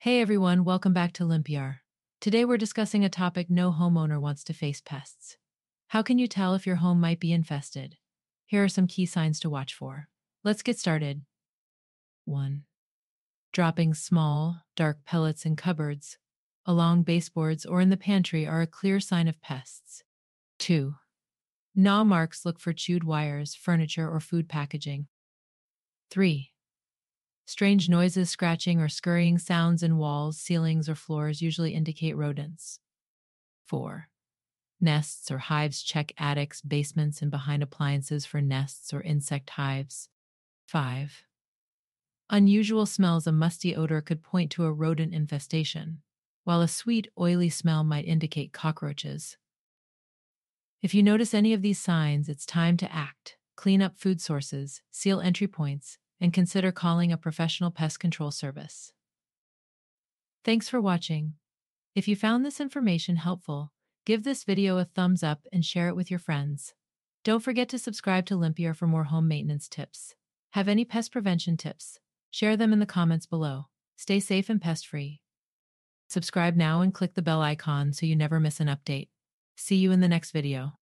Hey everyone, welcome back to Limpiar. Today we're discussing a topic no homeowner wants to face: pests. How can you tell if your home might be infested? Here are some key signs to watch for. Let's get started. 1. Dropping small, dark pellets in cupboards, along baseboards or in the pantry are a clear sign of pests. 2. Gnaw marks: look for chewed wires, furniture, or food packaging. 3. Strange noises: scratching or scurrying sounds in walls, ceilings, or floors usually indicate rodents. 4. Nests or hives: check attics, basements, and behind appliances for nests or insect hives. 5. Unusual smells: a musty odor could point to a rodent infestation, while a sweet, oily smell might indicate cockroaches. If you notice any of these signs, it's time to act. Clean up food sources, seal entry points, and consider calling a professional pest control service. Thanks for watching. If you found this information helpful, give this video a thumbs up and share it with your friends. Don't forget to subscribe to Limpiar for more home maintenance tips. Have any pest prevention tips? Share them in the comments below. Stay safe and pest-free. Subscribe now and click the bell icon so you never miss an update. See you in the next video.